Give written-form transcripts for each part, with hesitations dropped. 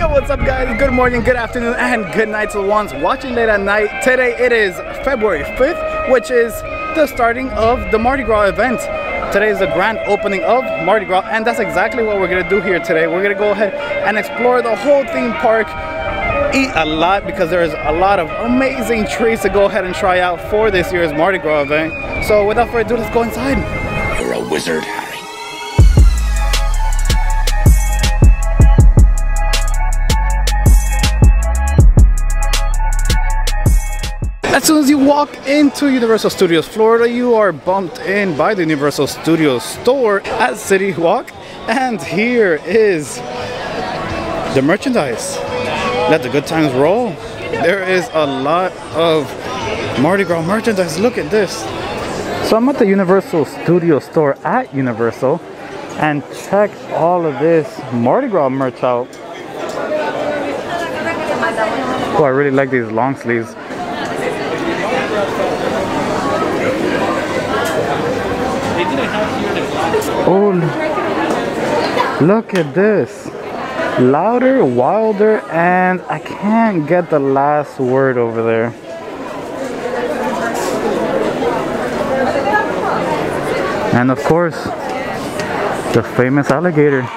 Yo, what's up guys? Good morning, good afternoon, and good night to the ones watching late at night. Today it is February 5th, which is the starting of the Mardi Gras event. Today is the grand opening of Mardi Gras, and that's exactly what we're gonna do here today. We're gonna go ahead and explore the whole theme park, eat a lot because there is a lot of amazing treats to go ahead and try out for this year's Mardi Gras event. So without further ado, let's go inside. You're a wizard, Harry. As soon as you walk into Universal Studios Florida, you are bumped in by the Universal Studios store at City Walk. And here is the merchandise. Let the good times roll. There is a lot of Mardi Gras merchandise. Look at this. So I'm at the Universal Studios store at Universal and check all of this Mardi Gras merch out. Oh, I really like these long sleeves. Oh, look at this. Louder, wilder, and I can't get the last word over there. And of course, the famous alligator.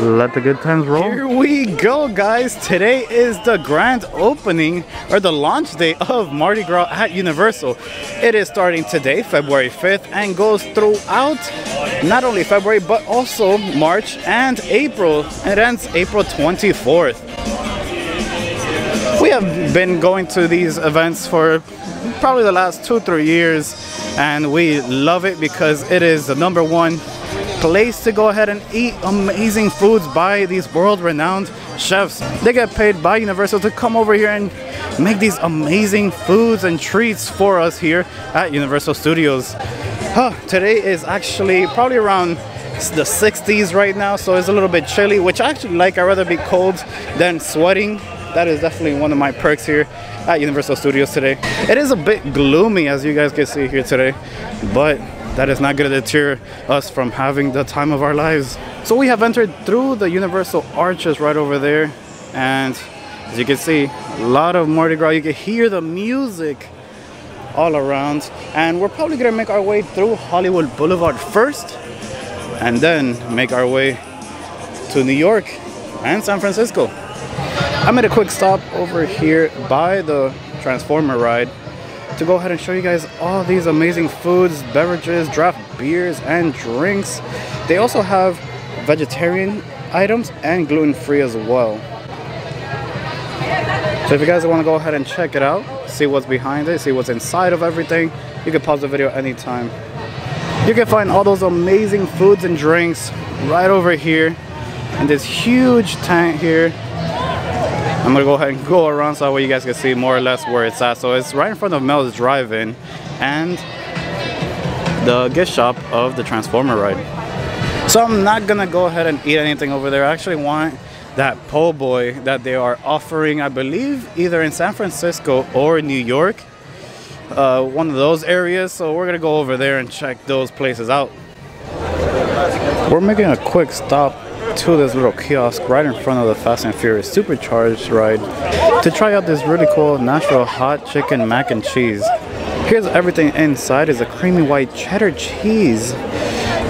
Let the good times roll. Here we go, guys. Today is the grand opening or the launch day of Mardi Gras at Universal. It is starting today, February 5th, and goes throughout not only February but also March and April. It ends April 24th. We have been going to these events for probably the last 2-3 years, and we love it because it is the number one place to go ahead and eat amazing foods by these world-renowned chefs. They get paid by Universal to come over here and make these amazing foods and treats for us here at Universal Studios. Today is actually probably around the 60s right now, so it's a little bit chilly, which I actually like. I'd rather be cold than sweating. That is definitely one of my perks here at Universal Studios today. It is a bit gloomy, as you guys can see here today, but that is not going to deter us from having the time of our lives. So we have entered through the Universal Arches right over there. And as you can see, a lot of Mardi Gras. You can hear the music all around. And we're probably going to make our way through Hollywood Boulevard first, and then make our way to New York and San Francisco. I made a quick stop over here by the Transformer ride to go ahead and show you guys all these amazing foods, beverages, draft beers, and drinks. They also have vegetarian items and gluten-free as well. So if you guys want to go ahead and check it out, see what's behind it, see what's inside of everything, you can pause the video anytime. You can find all those amazing foods and drinks right over here in this huge tent here. I'm gonna go ahead and go around so that way you guys can see more or less where it's at. So it's right in front of Mel's Drive-In and the gift shop of the Transformer ride. So I'm not gonna go ahead and eat anything over there. I actually want that po' boy that they are offering, I believe, either in San Francisco or New York, one of those areas. So we're gonna go over there and check those places out. We're making a quick stop to this little kiosk right in front of the Fast and Furious Supercharged ride to try out this really cool Nashville hot chicken mac and cheese. Here's everything inside. Is a creamy white cheddar cheese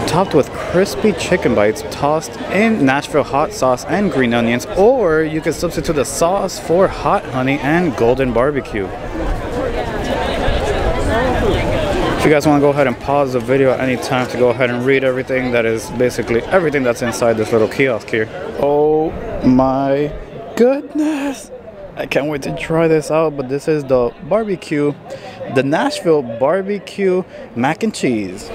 topped with crispy chicken bites tossed in Nashville hot sauce and green onions, or you can substitute the sauce for hot honey and golden barbecue. If you guys want to go ahead and pause the video at any time to go ahead and read everything, that is basically everything that's inside this little kiosk here. Oh my goodness, I can't wait to try this out. But this is the barbecue, the Nashville barbecue mac and cheese.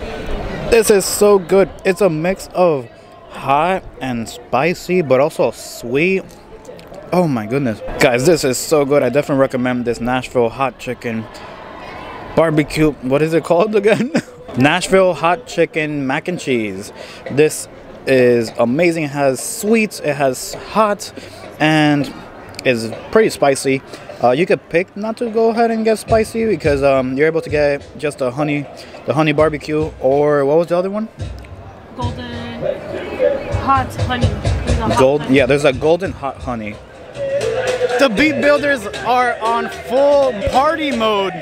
This is so good. It's a mix of hot and spicy but also sweet. Oh my goodness guys, this is so good. I definitely recommend this Nashville hot chicken barbecue, what is it called again? Nashville hot chicken mac and cheese. This is amazing. It has sweets, it has hot, and is pretty spicy. You could pick not to go ahead and get spicy because you're able to get just the honey barbecue, or what was the other one? Golden hot honey. Gold. Yeah, there's a golden hot honey. The Beat Builders are on full party mode.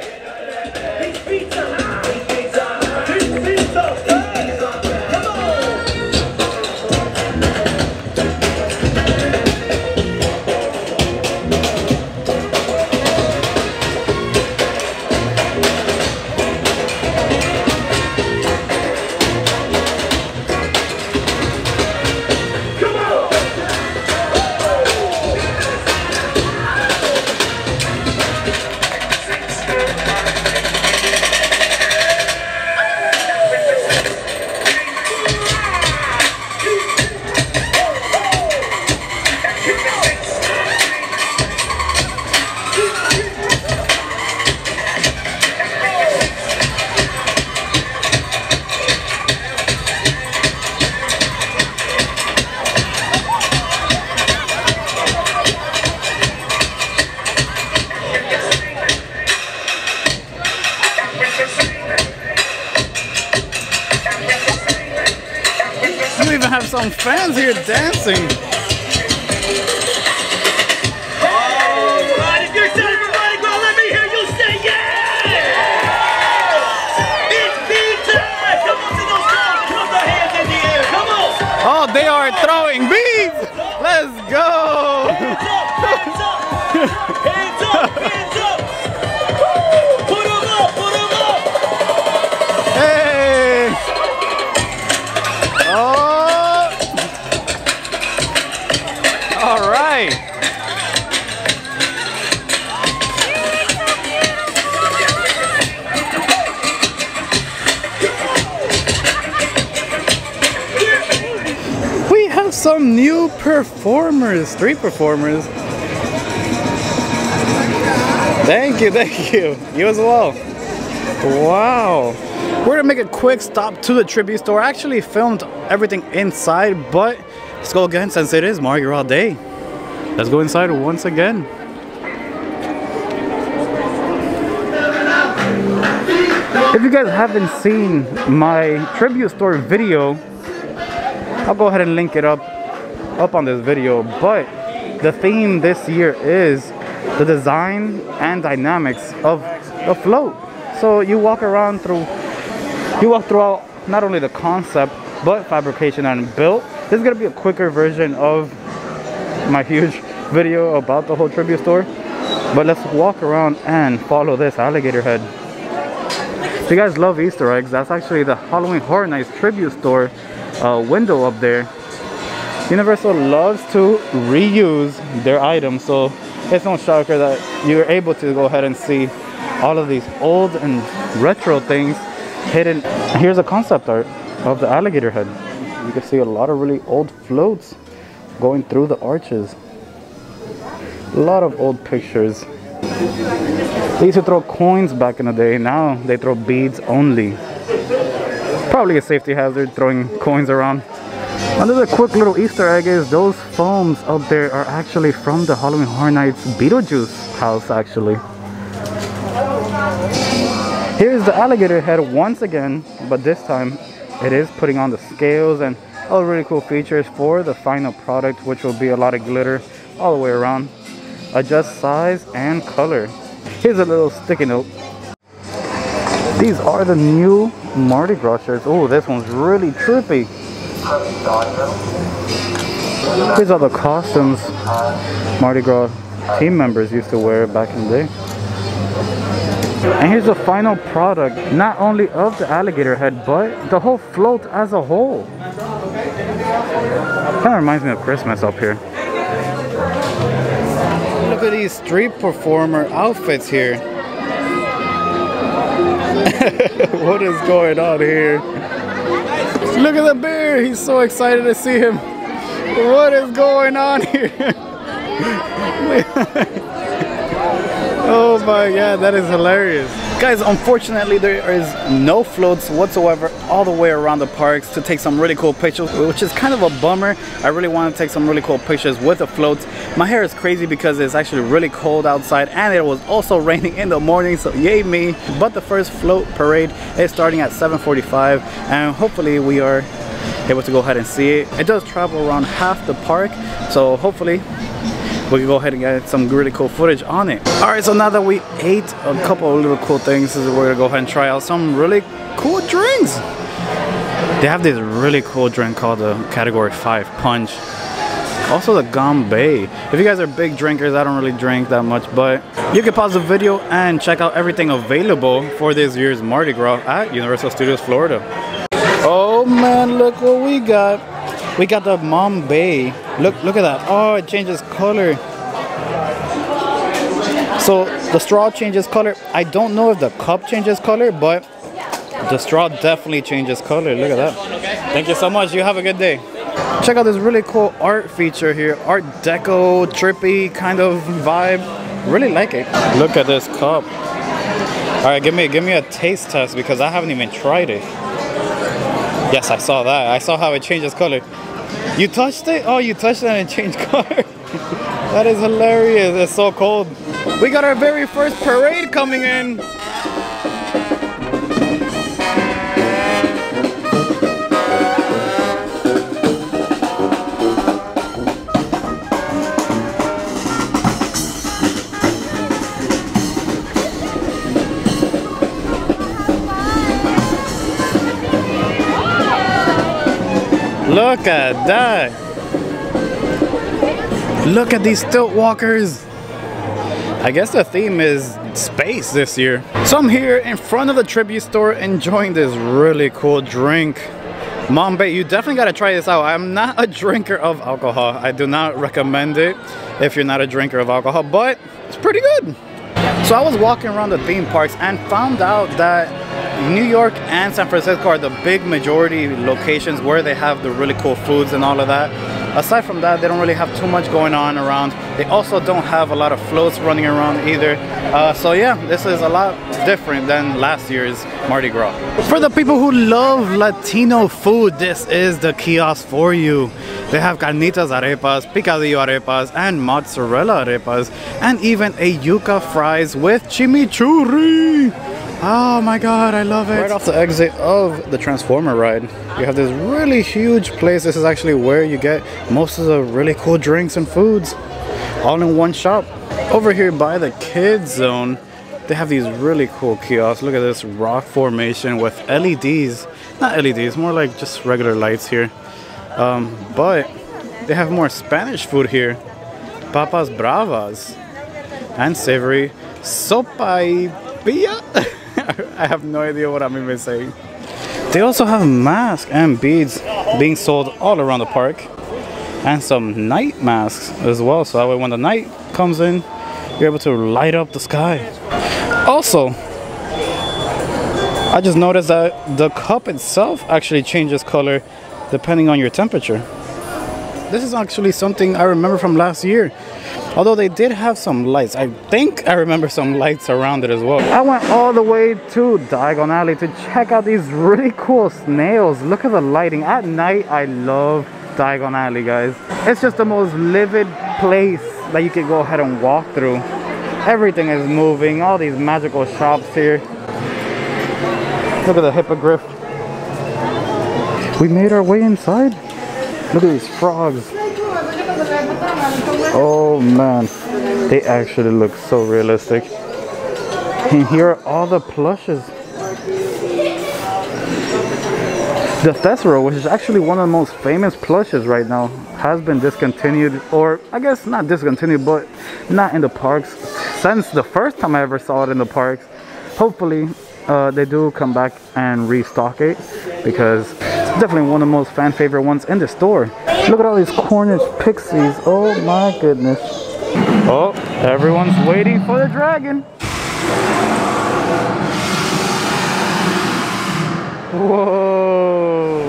Some fans here dancing. Alright, if you're excited for Mardi Gras, let me hear you say yes! It's pizza! Come on to those guys, put the hands in the air, come on! Oh, they are throwing beads! Let's go! Hands up, hands up, hands up, hands up! Put them up, put them up! Hey! Oh! All right. We have some new performers, 3 performers. Thank you, you as well. Wow. We're gonna make a quick stop to the tribute store. I actually filmed everything inside, but let's go again since it is Mardi Gras Day. Let's go inside once again. If you guys haven't seen my tribute store video, I'll go ahead and link it up on this video. But the theme this year is the design and dynamics of the float. So you walk around through, you walk throughout not only the concept, but fabrication and build. This is gonna be a quicker version of my huge video about the whole tribute store. But let's walk around and follow this alligator head. If you guys love Easter eggs, that's actually the Halloween Horror Nights tribute store window up there. Universal loves to reuse their items, so it's no shocker that you're able to go ahead and see all of these old and retro things hidden. Here's a concept art of the alligator head. You can see a lot of really old floats going through the arches. A lot of old pictures. They used to throw coins back in the day. Now they throw beads only. Probably a safety hazard throwing coins around. Another quick little Easter egg is those foams up there are actually from the Halloween Horror Nights Beetlejuice house actually. Here's the alligator head once again, but this time it is putting on the scales and all really cool features for the final product, which will be a lot of glitter all the way around. Adjust size and color. Here's a little sticky note. These are the new Mardi Gras shirts. Oh, this one's really trippy. Here's all the costumes Mardi Gras team members used to wear back in the day. And here's the final product, not only of the alligator head, but the whole float as a whole. Kind of reminds me of Christmas up here. Look at these street performer outfits here. What is going on here? Look at the bear, he's so excited to see him. What is going on here? Oh my god, that is hilarious. Guys, unfortunately there is no floats whatsoever all the way around the parks to take some really cool pictures, which is kind of a bummer. I really want to take some really cool pictures with the floats. My hair is crazy because it's actually really cold outside and it was also raining in the morning, so yay me. But the first float parade is starting at 7:45 and hopefully we are able to go ahead and see it. It does travel around half the park, so hopefully we can go ahead and get some really cool footage on it. Alright, so now that we ate a couple of little cool things, we're gonna go ahead and try out some really cool drinks. They have this really cool drink called the Category 5 Punch. Also the Gambay. If you guys are big drinkers, I don't really drink that much, but you can pause the video and check out everything available for this year's Mardi Gras at Universal Studios Florida. Oh man, look what we got. We got the Bombay. Look at that. Oh, it changes color. So the straw changes color. I don't know if the cup changes color, but the straw definitely changes color. Look at that. Thank you so much. You have a good day. Check out this really cool art feature here. Art deco, trippy kind of vibe. Really like it. Look at this cup. All right, give me a taste test because I haven't even tried it. Yes, I saw that. I saw how it changes color. You touched it? Oh, you touched it and it changed color. That is hilarious. It's so cold. We got our very first parade coming in. Look at that! Look at these stilt walkers! I guess the theme is space this year. So I'm here in front of the tribute store enjoying this really cool drink. Bombay, you definitely gotta try this out. I'm not a drinker of alcohol. I do not recommend it if you're not a drinker of alcohol, but it's pretty good. So I was walking around the theme parks and found out that New York and San Francisco are the big majority locations where they have the really cool foods and all of that. Aside from that, they don't really have too much going on around. They also don't have a lot of floats running around either. So yeah, this is a lot different than last year's Mardi Gras. For the people who love Latino food, this is the kiosk for you. They have carnitas arepas, picadillo arepas, and mozzarella arepas, and even a yuca fries with chimichurri. Oh my god, I love it. Right off the exit of the Transformer ride, you have this really huge place. This is actually where you get most of the really cool drinks and foods all in one shop. Over here by the kids zone, they have these really cool kiosks. Look at this rock formation with LEDs. Not LEDs, more like just regular lights here. But they have more Spanish food here. Papas bravas and savory sopaipilla. I have no idea what I'm even saying. They also have masks and beads being sold all around the park. And some night masks as well. So that way when the night comes in, you're able to light up the sky. Also, I just noticed that the cup itself actually changes color depending on your temperature. This is actually something I remember from last year. Although they did have some lights. I think I remember some lights around it as well. I went all the way to Diagon Alley to check out these really cool snails. Look at the lighting. At night, I love Diagon Alley, guys. It's just the most livid place that you can go ahead and walk through. Everything is moving. All these magical shops here. Look at the hippogriff. We made our way inside. Look at these frogs. Oh man, they actually look so realistic. And here are all the plushes. The Thesero, which is actually one of the most famous plushes right now, has been discontinued, or I guess not discontinued, but not in the parks since the first time I ever saw it in the parks. Hopefully they do come back and restock it, because definitely one of the most fan favorite ones in the store. Look at all these Cornish Pixies. Oh my goodness. Oh, everyone's waiting for the dragon. Whoa.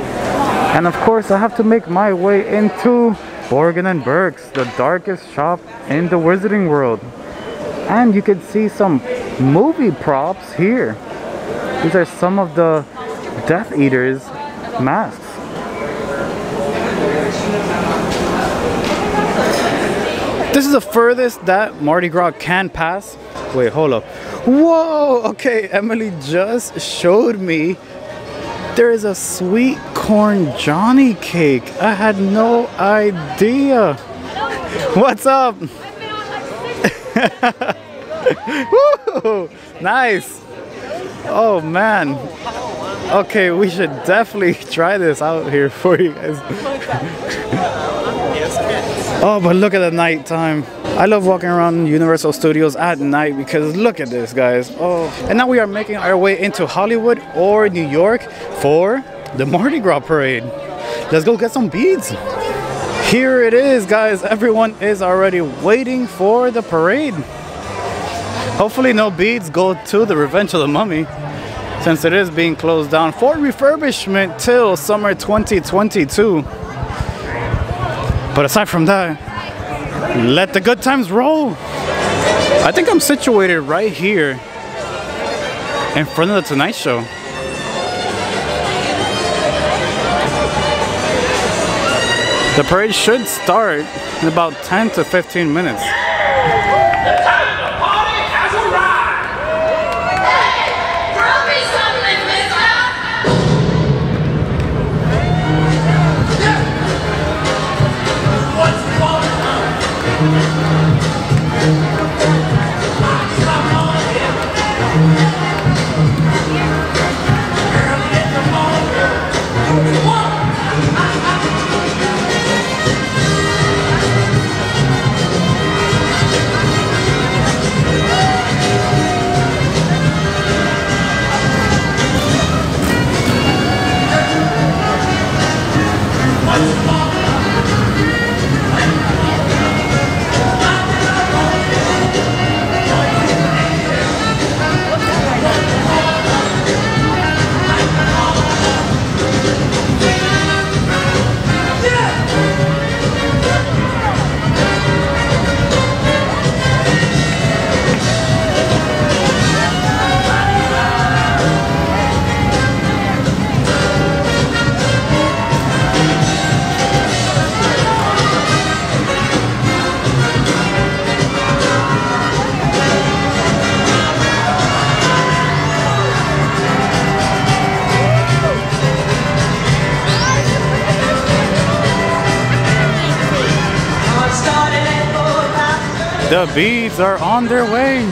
And of course, I have to make my way into Borgin and Burkes, the darkest shop in the Wizarding World. And you can see some movie props here. These are some of the Death Eaters masks. This is the furthest that Mardi Gras can pass. Wait, hold up. Whoa, okay, Emily just showed me There is a sweet corn Johnny cake. I had no idea. What's up? Woo! Nice. Oh man. Okay, we should definitely try this out here for you guys. Oh, but look at the nighttime. I love walking around Universal Studios at night because look at this, guys. Oh, and now we are making our way into Hollywood or New York for the Mardi Gras parade. Let's go get some beads. Here it is, guys. Everyone is already waiting for the parade. Hopefully no beads go to the Revenge of the Mummy, since it is being closed down for refurbishment till summer 2022. But aside from that, let the good times roll. I think I'm situated right here in front of the Tonight Show. The parade should start in about 10 to 15 minutes. The beads are on their way.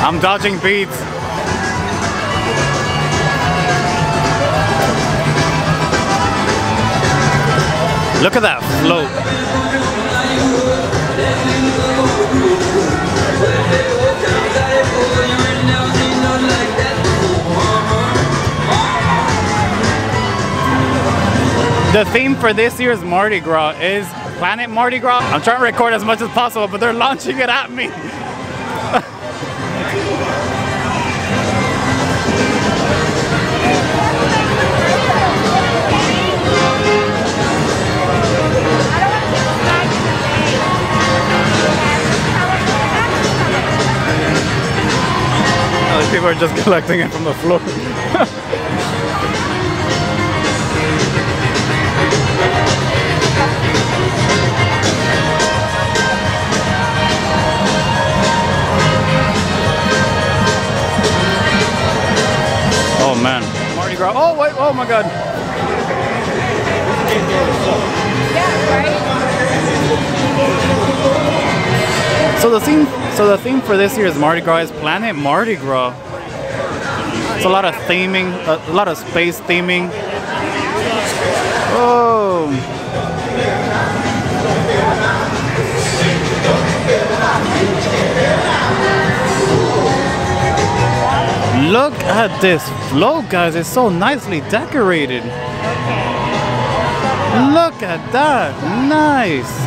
I'm dodging beads. Look at that float. The theme for this year's Mardi Gras is Planet Mardi Gras. I'm trying to record as much as possible, but they're launching it at me. People are just collecting it from the floor. Oh man. Mardi Gras. Oh wait, oh my god. So the theme for this year's Mardi Gras is Planet Mardi Gras. It's a lot of theming, a lot of space theming. Oh. Look at this float, guys. It's so nicely decorated. Look at that. Nice.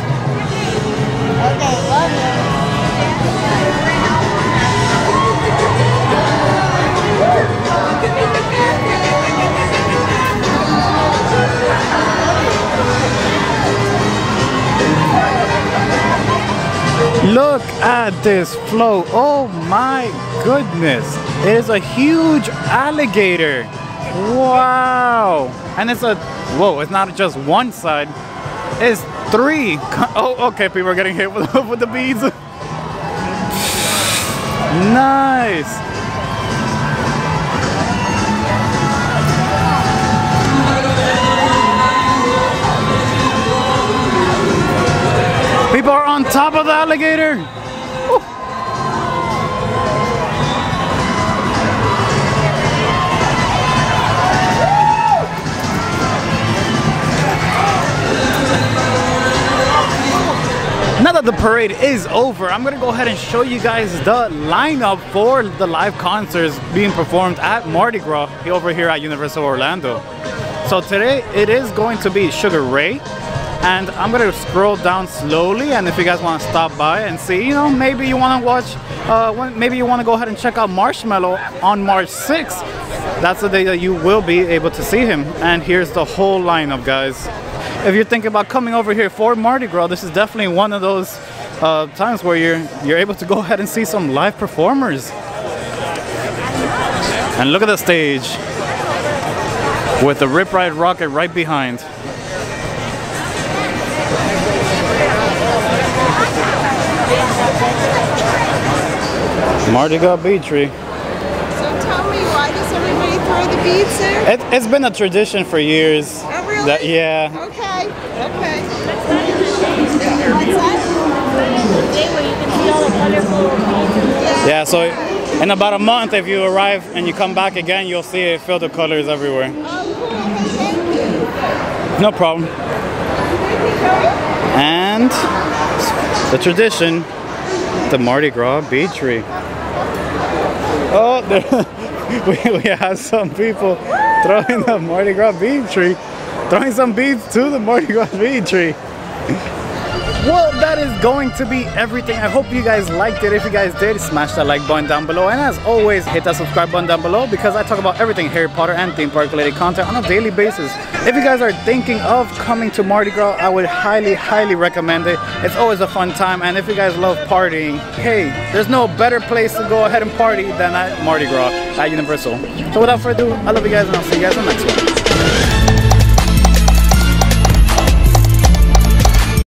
Look at this float. Oh my goodness. It is a huge alligator. Wow. And it's a, whoa, it's not just one side. It's three. Oh, okay, people are getting hit with the beads. Nice. People are on top of the alligator. Ooh. Now that the parade is over, I'm gonna go ahead and show you guys the lineup for the live concerts being performed at Mardi Gras over here at Universal Orlando. So today it is going to be Sugar Ray, and I'm gonna scroll down slowly, and if you guys want to stop by and see, you know, maybe you want to watch, maybe you want to go ahead and check out Marshmello on March 6th. That's the day that you will be able to see him. And here's the whole lineup, guys. If you're thinking about coming over here for Mardi Gras, this is definitely one of those times where you're able to go ahead and see some live performers. And look at the stage with the Rip Ride Rocket right behind. Mardi Gras Bead Tree. So tell me, why does everybody throw the beads there? It's been a tradition for years. Oh, really? That, yeah. Okay. Okay. That's not in the shade. What's that? Day where you can see all the wonderful beads. Yeah, so in about a month, if you arrive and you come back again, you'll see it fill the colors everywhere. Oh, cool. Okay, thank you. No problem. And the tradition, the Mardi Gras Bead Tree. Oh, we have some people throwing the Mardi Gras Bead Tree. Throwing some beads to the Mardi Gras Bead Tree. Well, that is going to be everything. I hope you guys liked it. If you guys did, smash that like button down below. And as always, hit that subscribe button down below, because I talk about everything Harry Potter and theme park related content on a daily basis. If you guys are thinking of coming to Mardi Gras, I would highly, highly recommend it. It's always a fun time. And if you guys love partying, hey, there's no better place to go ahead and party than at Mardi Gras at Universal. So without further ado, I love you guys, and I'll see you guys on the next one.